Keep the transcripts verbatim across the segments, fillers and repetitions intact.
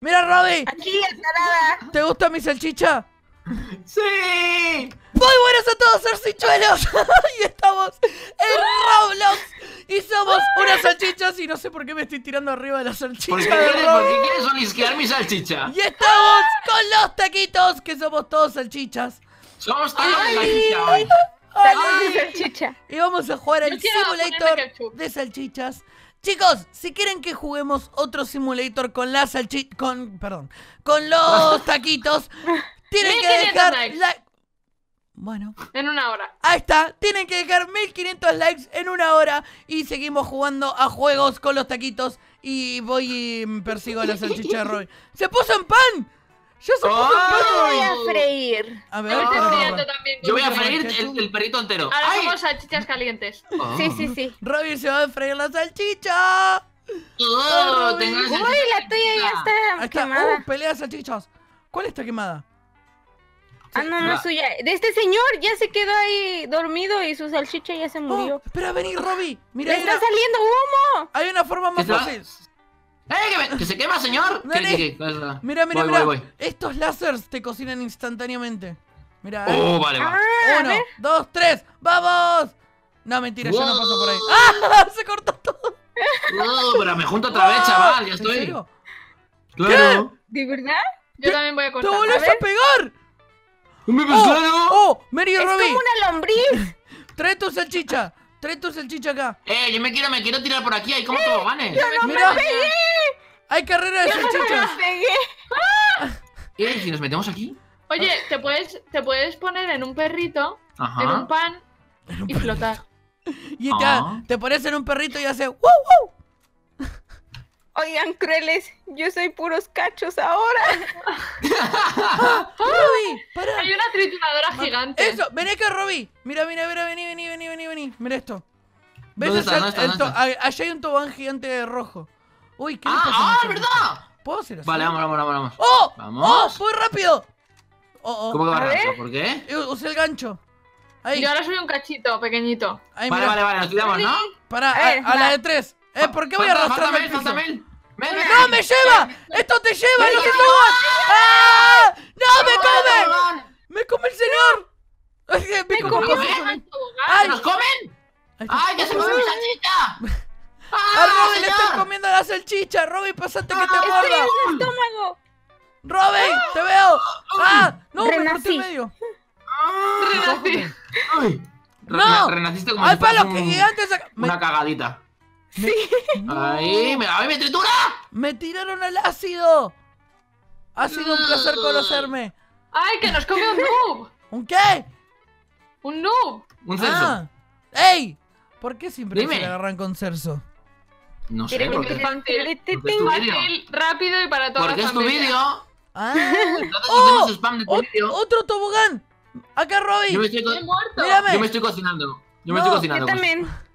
¡Mira, Rovi! ¡Aquí, ensalada! ¿Te gusta mi salchicha? ¡Sí! ¡Muy buenos a todos, salsichuelos! Y estamos en Roblox y somos unas salchichas y no sé por qué me estoy tirando arriba de la salchicha. Porque quieres solisquear mi salchicha. Y estamos con los taquitos, que somos todos salchichas. Somos todos salchichas hoy. Tacos de salchicha. Y vamos a jugar al simulator de salchichas. Chicos, si quieren que juguemos otro simulator con la salchi... con... perdón, con los taquitos, tienen que dejar like. Bueno, en una hora. Ahí está, tienen que dejar mil quinientos likes en una hora. Y seguimos jugando a juegos con los taquitos. Y voy y persigo a la salchicha de Rovi. ¡Se puso en pan! ¡Yo se puso oh, en pan! Yo voy a freír. A ver, no, no, no. También, yo voy a freír el, el perrito entero. Ahora ¡ay! Somos salchichas calientes. Oh. Sí, sí, sí. Rovi se va a freír la salchicha. Oh, oh, tengo la salchicha. Uy, la tuya ya está, ahí está quemada. Uh, pelea de salchichas. ¿Cuál está quemada? Ah, no, no es suya. De este señor ya se quedó ahí dormido y su salchicha ya se murió. Oh, espera, vení, Rovi. Mira, ¡le está una... saliendo humo! Hay una forma más fácil. ¡Eh, que, que se quema, señor! ¿Qué, qué, qué, qué? Mira, mira, voy, mira. Voy, voy. Estos lásers te cocinan instantáneamente. Mira. Oh, vale, vale. Ah, uno, dos, tres. ¡Vamos! No, mentira, wow. Yo no paso por ahí. ¡Ah! Se cortó todo. No, pero me junto otra vez, wow. Chaval. Ya estoy. ¿En serio? Claro. ¿Qué? ¿De verdad? Yo también voy a cortar. ¡Te volvés a, a pegar! ¡Me he oh, ¡Oh! ¡Mary y Rovi! ¡Es como una lombriz! ¡Trae tu salchicha! ¡Trae tu salchicha acá! ¡Eh! Yo me quiero, me quiero tirar por aquí. ¿Hay como todos vanes? ¡Yo no mira, me pegué! ¡Hay carrera de yo salchichas! ¡No me pegué! ¿Y si nos metemos aquí? Oye, te puedes, te puedes poner en un perrito, ajá. En un pan y flotar. Y ya, te pones en un perrito y hace ¡wow, wow! Oigan, crueles, yo soy puros cachos ahora. Rovi, para. Hay una trituradora ah, gigante. Eso, ven acá, Rovi. Mira, mira, mira, vení, vení, vení, vení, vení. Mira esto. ¿Ves no está, no está, el, el no allá hay un tobogán gigante de rojo. Uy, qué ah, ah, verdad. ¿Puedo hacer eso? Vale, vamos, vamos, vamos, vamos. ¡Oh! ¡Vamos! ¡Oh! ¡Fue rápido! Oh, oh. ¿Cómo que va rápido? ¿Por qué? Usé el gancho. Ahí. Yo ahora soy un cachito pequeñito. Ahí, vale, vale, vale, nos tiramos, ¿no? Para, a, a la de tres. Eh, ¿por qué voy a arrastrarme el piso? Mel, Mel, Mel, ¡no, me lleva! ¡Esto te lleva! ¡No te ¡ah! ¡No, me come! ¡Me come el señor! ¡Me, me come! ¡Ay, nos comen! ¡Ay, ya se comió mi salchicha! ¡A Rovi le estoy comiendo la salchicha! ¡Rovi, pasate que te muerda! ¡Estoy en el estómago! ¡Rovi, te veo! ¡Ah! ¡No, me corté en medio! ¡Renací! ¡No! ¡Renaciste como si fueras una cagadita! Me... Sí. No. ¡Ay! Me, ¡ay, me tritura! ¡Me tiraron el ácido! Ha sido un placer conocerme. ¡Ay, que nos come un noob! ¿Un qué? ¡Un noob! Un cerso. Ah. ¡Ey! ¿Por qué siempre dime. Se le agarran con cerso? No sé, porque... Fácil, rápido y para toda la familia. Porque es tu vídeo. ¡Ah! ¡Oh! Spam de tu video. ¡Otro tobogán! ¡Acá, Rovi! Yo me estoy, co yo me estoy cocinando. Yo no, me estoy cocinando. Yo también. Pues.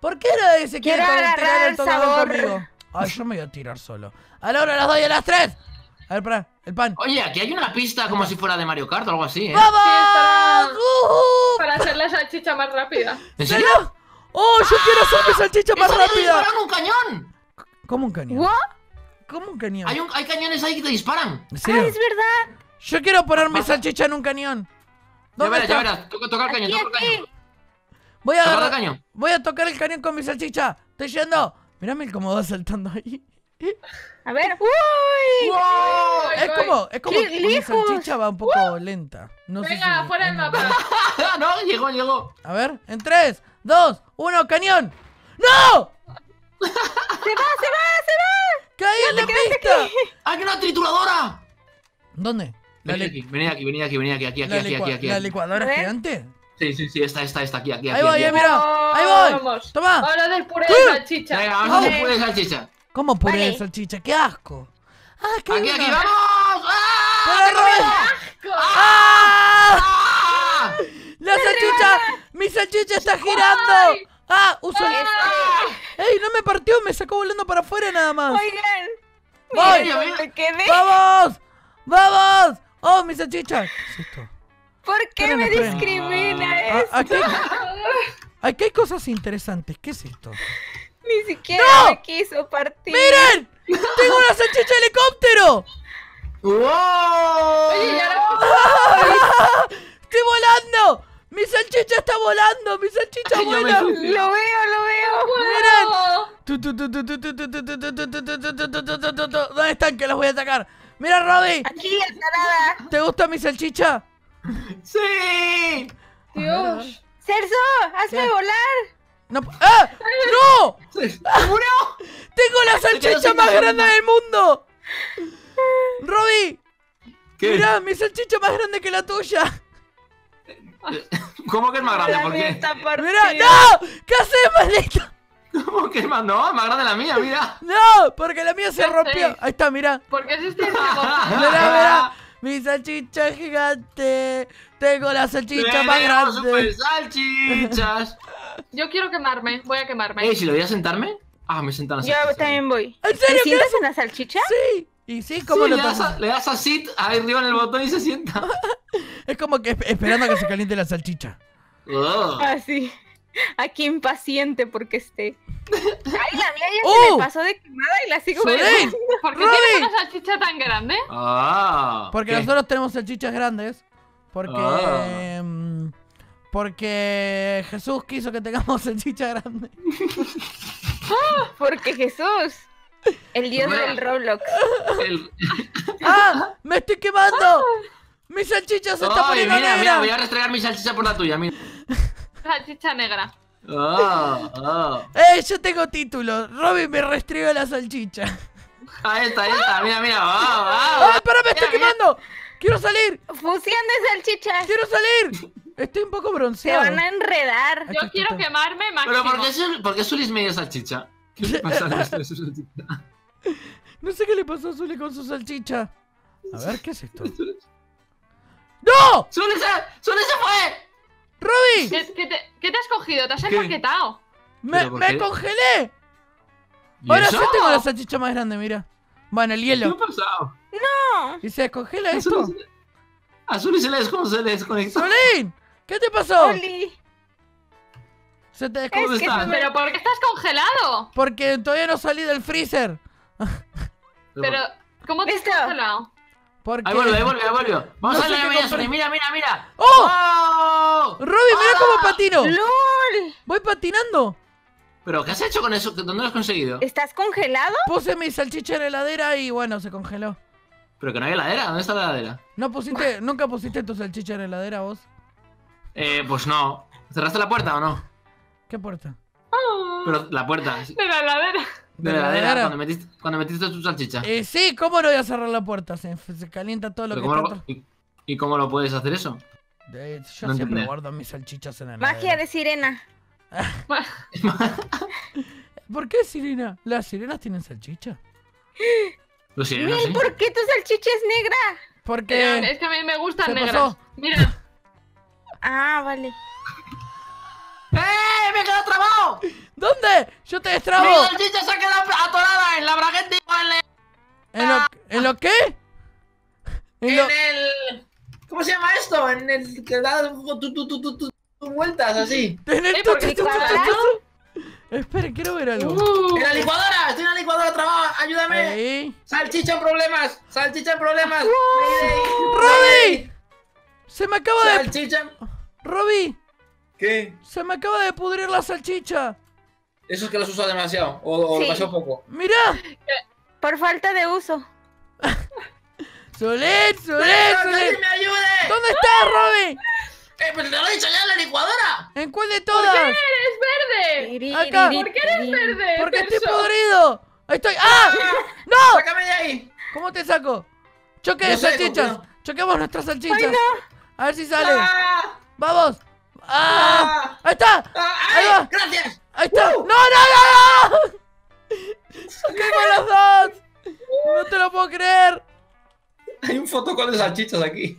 ¿Por qué era ese que era tirar el tobogán conmigo? Ay, yo me voy a tirar solo. A la hora, a las dos y a las tres. A ver, para, el pan. Oye, aquí hay una pista como si fuera de Mario Kart o algo así, ¿eh? ¡Vamos! Uh-huh. Para hacer la salchicha más rápida. ¿En serio? ¡Oh, yo ah, quiero hacer mi salchicha más rápida! ¡Disparan un cañón! ¿Cómo un cañón? ¿What? ¿Cómo un cañón? Hay, un, hay cañones ahí que te disparan. ¿En serio? Ah, es verdad. Yo quiero poner mi salchicha en un cañón. Ya verás, ya verás. Toca, toca el cañón, toca el cañón. Voy a, agarrar, cañón. voy a tocar el cañón con mi salchicha. Estoy yendo. Mírame cómo va saltando ahí. A ver. ¡Uy! ¡Wow! Es como, es como que mi salchicha va un poco ¡wow! lenta. No venga, sé si fuera del mapa. No, llegó, llegó. A ver, en tres, dos, uno, cañón. ¡No! ¡Se va, se va, se va! ¡Caí en la pista! ¡Hay una trituradora! ¿Dónde? Venid aquí, venid aquí, venid aquí, venid aquí, aquí, aquí, aquí, aquí, aquí. ¿La licuadora gigante? Sí, sí, sí, está, está, está, aquí, aquí, ahí aquí. Voy, aquí. Mira, oh, ahí voy, ahí voy. Toma. Ahora del puré de salchicha. Venga, vamos al puré de salchicha. ¿Cómo puré vale. de salchicha? ¡Qué asco! Ah, qué aquí, una... aquí, vamos. ¡Ah! ¡Qué asco! ¡Ah! ¡Ah! La salchicha, mi salchicha está girando. Ah, uso. ¡Ah! Ey, no me partió, me sacó volando para afuera nada más. Oigan. Voy. Mira, mira. Me quedé. Vamos, vamos. Oh, mi salchicha. ¿Qué es esto? ¿Por qué Pero me no discrimina esto? Ah, aquí, aquí hay cosas interesantes. ¿Qué es esto? Ni siquiera ¡no! me quiso partir. ¡Miren! ¡Tengo una salchicha de helicóptero! ¡Wow! Oye, ya la... ¡Estoy volando! ¡Mi salchicha está volando! ¡Mi salchicha Ay, vuela! ¡Lo veo, lo veo! ¡Miren! ¿Dónde están? Que los voy a atacar. ¡Mira, Rovi! ¡Aquí, ensalada! ¿Te gusta mi salchicha? ¡Sí! ¡Dios! ¡Cerso! ¡Hazme ¿Qué? volar! ¡No! ¡Ah! ¡No! ¡Seguro! ¡Tengo la salchicha más grande del mundo! ¡Rovi! ¿Qué? ¡Mirá! ¡Mi salchicha más grande que la tuya! ¿Cómo que es más grande? ¿Por qué? ¡Mirá! ¡No! ¿Qué haces, maldito? ¿Cómo que es más? No, más grande la mía, mira. ¡No! Porque la mía se rompió. Ahí está, mirá. ¿Por qué hiciste eso? Mirá, mirá. Mi salchicha gigante. Tengo la salchicha más grande. ¡Super salchichas! Yo quiero quemarme, voy a quemarme. Eh, ¿si lo voy a sentarme? Ah, me sentan así. Yo también voy. ¿En serio? ¿Te sientas en la salchicha? Sí. ¿Y sí? ¿Cómo sí, lo le das, a, le das a sit ahí arriba en el botón y se sienta. Es como que esperando a que se caliente la salchicha. Oh. Ah, sí. Aquí impaciente porque esté. Ay, la mía ya oh. se me pasó de quemada y la sigo quemando. ¿Por qué tienes una salchicha tan grande? Ah, porque ¿qué? Nosotros tenemos salchichas grandes. Porque... Ah. Eh, porque Jesús quiso que tengamos salchicha grande. Ah, porque Jesús... El dios bueno, del Roblox. El... ¡Ah! ¡Me estoy quemando! Ah. ¡Mi salchicha se Oy, está poniendo mira, negra! Mira, voy a restregar mi salchicha por la tuya, mira. Salchicha negra. Oh, oh. ¡Eh! Yo tengo título. Rovi me restriega la salchicha. Ahí está, ahí está. Mira, mira. ¡Ah! Oh, oh, oh. ¡Ah! ¡Para, me estoy mira, quemando! Mira. ¡Quiero salir! ¡Fusión de salchichas! ¡Quiero salir! Estoy un poco bronceado. Se van a enredar. Yo quiero quemarme, máximo. ¿Pero por qué, su, por qué Sulis medio salchicha? ¿Qué le pasa a usted, su salchicha? No sé qué le pasó a Suli con su salchicha. A ver, ¿qué es esto? ¡No! ¡Suli se, Suli se fue! ¡Rovi! ¿Qué, qué, te, ¿Qué te has cogido? ¿Te has empaquetado? ¡Me, me congelé! Ahora sí tengo la salchicha más grande, mira. Bueno, el hielo. ¿Qué ha pasado? ¡No! ¿Y se descongela esto? A Suli se le desconectó. ¡Suli! ¿Qué te pasó? ¡Suli! Se te descongeló. Es que no me... ¿Pero por qué estás congelado? Porque todavía no salí del freezer. Pero, ¿cómo te estás congelado? Porque... Ahí vuelve, ahí vuelve, ahí vuelve. Vamos no a darle a Suli, mira, mira, mira. ¡Oh! ¡Oh! Rovi, mira cómo patino. ¡Lol! Voy patinando. ¿Pero qué has hecho con eso? ¿Dónde lo has conseguido? ¿Estás congelado? Puse mi salchicha en la heladera y bueno, se congeló. ¿Pero que no hay heladera? ¿Dónde está la heladera? ¿No pusiste, nunca pusiste tu salchicha en la heladera vos? Eh, pues no. ¿Cerraste la puerta o no? ¿Qué puerta? Oh. Pero la puerta. De la heladera. De la heladera, cuando metiste, cuando metiste tu salchicha. Eh, sí, ¿cómo no voy a cerrar la puerta? Se, se calienta todo lo Pero que está lo, y, ¿Y cómo lo puedes hacer eso? De, yo no siempre entender. guardo mis salchichas en la heladera. Magia de sirena. ¿Por qué sirena? ¿Las sirenas tienen salchicha? ¿Los sirenas, Mil, sí? ¿Por qué tu salchicha es negra? Porque... Mira, es que a mí me gustan negras. Pasó. Mira. Ah, vale. ¡Eh! ¡Me he quedado trabado! ¿Dónde? ¡Yo te destrabo! ¡Mi salchicha se ha quedado atorada en la bragueta y en el... La... ¿En, ¿En lo qué? En, en lo... el... ¿Cómo se llama esto? En el... que da vueltas así. ¿En el Espera, quiero ver algo. Uh, ¡En la licuadora! ¡Estoy en la licuadora trabada! ¡Ayúdame! Ahí. ¡Salchicha en problemas! ¡Salchicha en problemas! Uh, ¡Rovi! ¡Se me acaba de... ¡Salchicha! ¡Rovi! ¿Qué? Se me acaba de pudrir la salchicha. Eso es que las usa demasiado. O, o sí. demasiado poco. ¡Mirá! Por falta de uso. ¡Suliin! ¡Suliin! ¡Suliin! ¡Me ayude! ¿Dónde estás, Rovi? ¡Eh, pero te lo he dicho ya en la licuadora! ¿En cuál de todas? ¿Por qué eres verde? Acá. ¿Por qué eres verde? Porque estoy podrido. Ahí estoy. ¡Ah! ¡No! ¡Sácame de ahí! ¿Cómo te saco? Choque de salchichas. Choquemos nuestras salchichas. Ay, no. A ver si sale. Ah. ¡Vamos! ¡Ah! ¡Ahí está! Ah, ¡Ahí va! ¡Gracias! ¡Ahí está! Uh. ¡No, no, no! ¡Qué con los dos! ¡No te lo puedo creer! Hay un fotocol de salchichas aquí.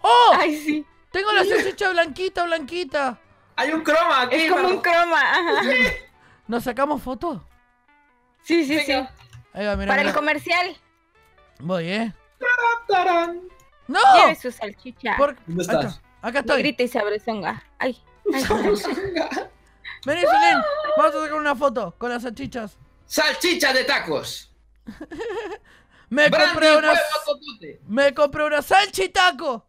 ¡Oh! ¡Ay, sí! Tengo la salchicha blanquita, blanquita. Hay un croma aquí. Es como un croma. Ajá. ¿Nos sacamos fotos? Sí, sí, Venga. sí. Ahí va, mira, Para mira. el comercial. Voy, ¿eh? ¡Tarán, tarán! ¡No! Lleve su salchicha. Por... ¿Dónde estás? Acá estoy. Me grita y se abre songa. Ay, ay. Sabrosonga. Vení, Suliin. Vamos a sacar una foto con las salchichas. Salchichas de tacos. Me Brandy compré unas... Me compré una salchitaco.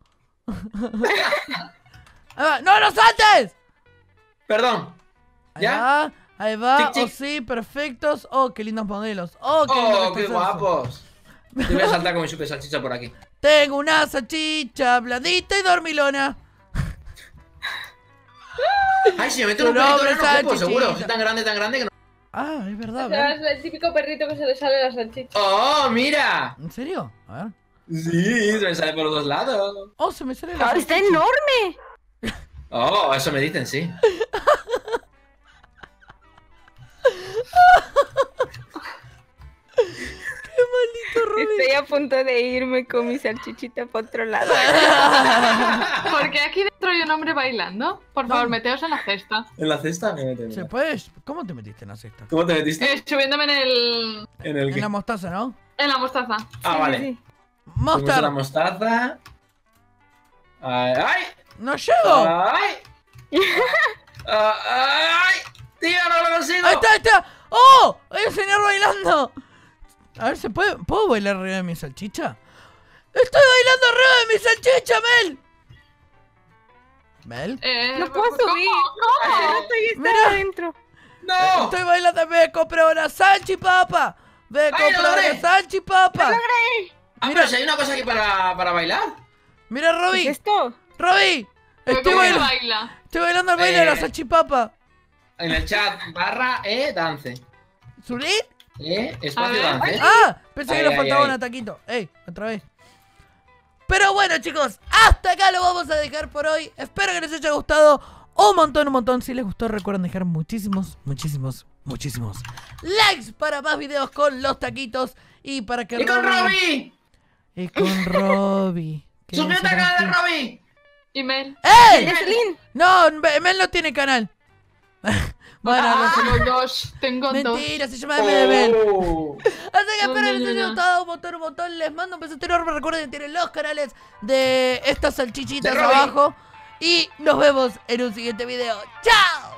Ah, ¡no lo saltes! Perdón. ¿Ya? Ahí va, ahí va. Chic, oh, chic. Sí, perfectos. Oh, qué lindos modelos. Oh, qué, oh, qué guapos. Te voy a saltar con mi chupe de salchicha por aquí. Tengo una salchicha blandita y dormilona. Ay, si me meto un perrito no lo ocupo, seguro. Soy tan grande, tan grande que no... Ah, es verdad, o sea, es el típico perrito que se le sale la salchicha. ¡Oh, mira! ¿En serio? A ver. Sí, se me sale por los dos lados. ¡Oh, se me sale la ¡ahora salchicha! ¡Está enorme! Oh, eso me dicen, sí. Estoy a punto de irme con mi salchichita para otro lado. Porque aquí dentro hay un hombre bailando. Por favor, ¿dónde? Meteos en la cesta. ¿En la cesta? Me meten, ¿se puede? ¿Cómo te metiste en la cesta? ¿Cómo te metiste? Eh, subiéndome en el... En, el en la mostaza, ¿no? En la mostaza. Ah, sí, vale. Sí. Mostaza. La mostaza. Ay, ay. No llego. Ay. Ay. Tío, no lo consigo. Ahí está, ahí está. Oh, hay un señor bailando. A ver, ¿se puede? ¿Puedo bailar arriba de mi salchicha? ¡Estoy bailando arriba de mi salchicha, Mel! ¿Mel? Eh, ¡no puedo subir! ¡No! ¡Estoy está adentro! ¡No! ¡Estoy bailando! ¡Me compré una salchipapa! ¡Me compré una salchipapa! ¡Lo logré! Ah, mira, pero si hay una cosa aquí para, para bailar. Mira, Rovi. ¿Qué es esto? ¡Rovi! Estoy bailando, baila. estoy bailando el baile eh, de la salchipapa. En el chat, barra, eh, dance. ¿Suliin? ¿Eh? Espacio dance. Ah, pensé ay, que nos faltaba un ataquito. Ey, otra vez. Pero bueno, chicos, hasta acá lo vamos a dejar por hoy. Espero que les haya gustado un montón, un montón. Si les gustó, recuerden dejar muchísimos, muchísimos, muchísimos likes para más videos con los taquitos. Y para que... ¡Y con Rovi! Y con Rovi. ¡Suscríbete al canal de Rovi! Y Mel. ¡Ey! No, Mel no tiene canal. Bueno, ah, tengo dos, tengo mentira, dos. Mentira, se llama M D B. Oh. Así que espero que les haya gustado un montón, un montón. Les mando un besito enorme. Recuerden, tienen los canales de estas salchichitas de abajo. Y nos vemos en un siguiente video. ¡Chao!